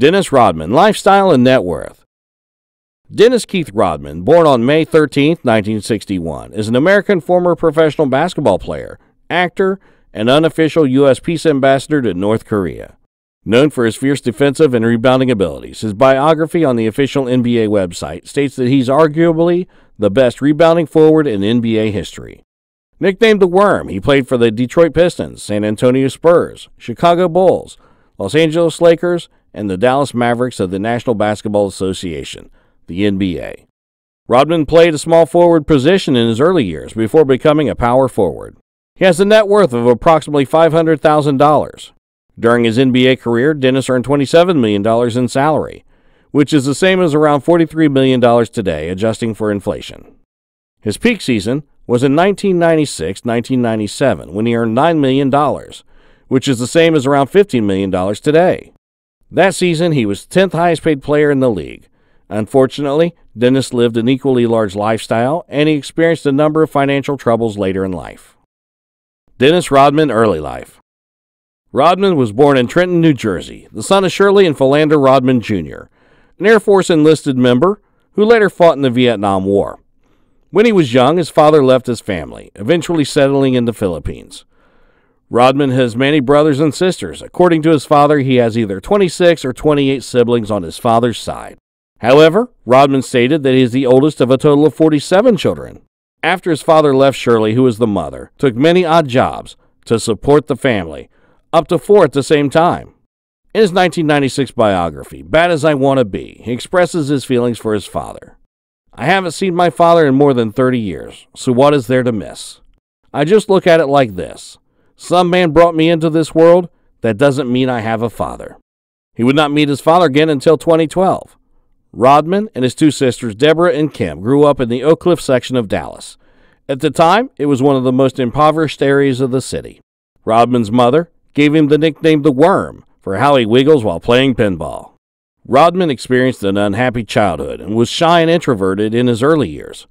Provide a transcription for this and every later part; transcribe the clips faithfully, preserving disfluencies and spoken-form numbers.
Dennis Rodman, lifestyle and net worth. Dennis Keith Rodman, born on May thirteenth, nineteen sixty-one, is an American former professional basketball player, actor, and unofficial U S peace ambassador to North Korea. Known for his fierce defensive and rebounding abilities, his biography on the official N B A website states that he's arguably the best rebounding forward in N B A history. Nicknamed the Worm, he played for the Detroit Pistons, San Antonio Spurs, Chicago Bulls, Los Angeles Lakers, and the Dallas Mavericks of the National Basketball Association, the N B A. Rodman played a small forward position in his early years before becoming a power forward. He has a net worth of approximately five hundred thousand dollars. During his N B A career, Dennis earned twenty-seven million dollars in salary, which is the same as around forty-three million dollars today, adjusting for inflation. His peak season was in nineteen ninety-six to nineteen ninety-seven, when he earned nine million dollars, which is the same as around fifteen million dollars today. That season, he was tenth highest-paid player in the league. Unfortunately, Dennis lived an equally large lifestyle, and he experienced a number of financial troubles later in life. Dennis Rodman, early life. Rodman was born in Trenton, New Jersey, the son of Shirley and Philander Rodman Junior, an Air Force enlisted member who later fought in the Vietnam War. When he was young, his father left his family, eventually settling in the Philippines. Rodman has many brothers and sisters. According to his father, he has either twenty-six or twenty-eight siblings on his father's side. However, Rodman stated that he is the oldest of a total of forty-seven children. After his father left, Shirley, who was the mother, took many odd jobs to support the family, up to four at the same time. In his nineteen ninety-six biography, Bad As I Want to Be, he expresses his feelings for his father. I haven't seen my father in more than thirty years, so what is there to miss? I just look at it like this. Some man brought me into this world. That doesn't mean I have a father. He would not meet his father again until twenty twelve. Rodman and his two sisters, Deborah and Kim, grew up in the Oak Cliff section of Dallas. At the time, it was one of the most impoverished areas of the city. Rodman's mother gave him the nickname the Worm for how he wiggles while playing pinball. Rodman experienced an unhappy childhood and was shy and introverted in his early years.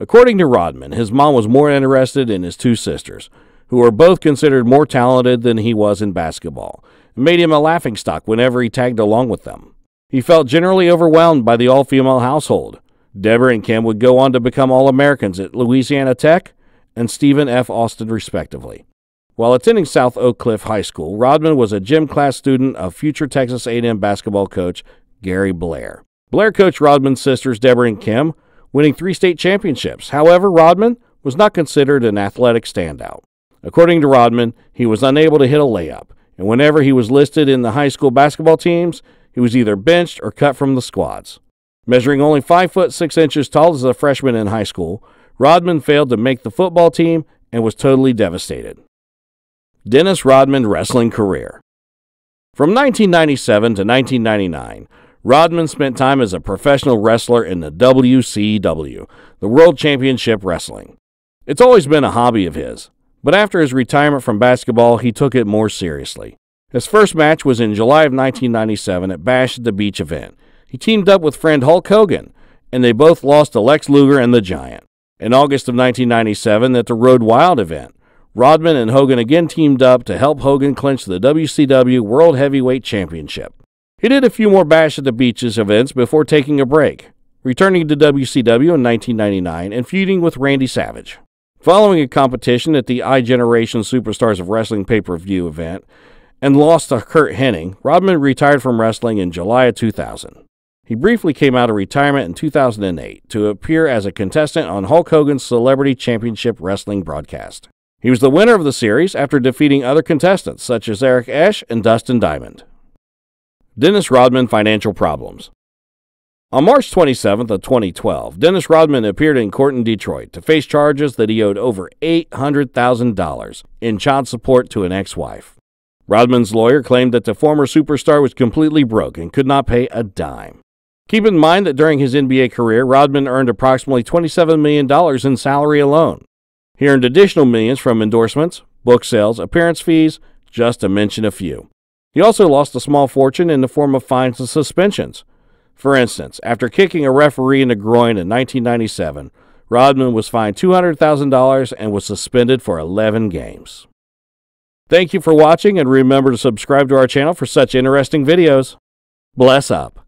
According to Rodman, his mom was more interested in his two sisters, who were both considered more talented than he was in basketball, and made him a laughingstock whenever he tagged along with them. He felt generally overwhelmed by the all-female household. Deborah and Kim would go on to become All-Americans at Louisiana Tech and Stephen F. Austin, respectively. While attending South Oak Cliff High School, Rodman was a gym class student of future Texas A and M basketball coach Gary Blair. Blair coached Rodman's sisters, Deborah and Kim, winning three state championships. However, Rodman was not considered an athletic standout. According to Rodman, he was unable to hit a layup, and whenever he was listed in the high school basketball teams, he was either benched or cut from the squads. Measuring only five foot six inches tall as a freshman in high school, Rodman failed to make the football team and was totally devastated. Dennis Rodman wrestling career. From nineteen ninety-seven to nineteen ninety-nine, Rodman spent time as a professional wrestler in the W C W, the World Championship Wrestling. It's always been a hobby of his, but after his retirement from basketball, he took it more seriously. His first match was in July of nineteen ninety-seven at Bash at the Beach event. He teamed up with friend Hulk Hogan, and they both lost to Lex Luger and the Giant. In August of nineteen ninety-seven at the Road Wild event, Rodman and Hogan again teamed up to help Hogan clinch the W C W World Heavyweight Championship. He did a few more Bash at the Beaches events before taking a break, returning to W C W in nineteen ninety-nine and feuding with Randy Savage. Following a competition at the I-Generation Superstars of Wrestling pay-per-view event and lost to Kurt Hennig, Rodman retired from wrestling in July of two thousand. He briefly came out of retirement in two thousand eight to appear as a contestant on Hulk Hogan's Celebrity Championship Wrestling broadcast. He was the winner of the series after defeating other contestants such as Eric Esch and Dustin Diamond. Dennis Rodman financial problems. On March twenty-seventh of twenty twelve, Dennis Rodman appeared in court in Detroit to face charges that he owed over eight hundred thousand dollars in child support to an ex-wife. Rodman's lawyer claimed that the former superstar was completely broke and could not pay a dime. Keep in mind that during his N B A career, Rodman earned approximately twenty-seven million dollars in salary alone. He earned additional millions from endorsements, book sales, appearance fees, just to mention a few. He also lost a small fortune in the form of fines and suspensions. For instance, after kicking a referee in the groin in nineteen ninety-seven, Rodman was fined two hundred thousand dollars and was suspended for eleven games. Thank you for watching, and remember to subscribe to our channel for such interesting videos. Bless up.